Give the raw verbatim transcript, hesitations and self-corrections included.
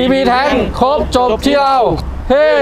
ซีพีแทงครบจบที่เราเฮ้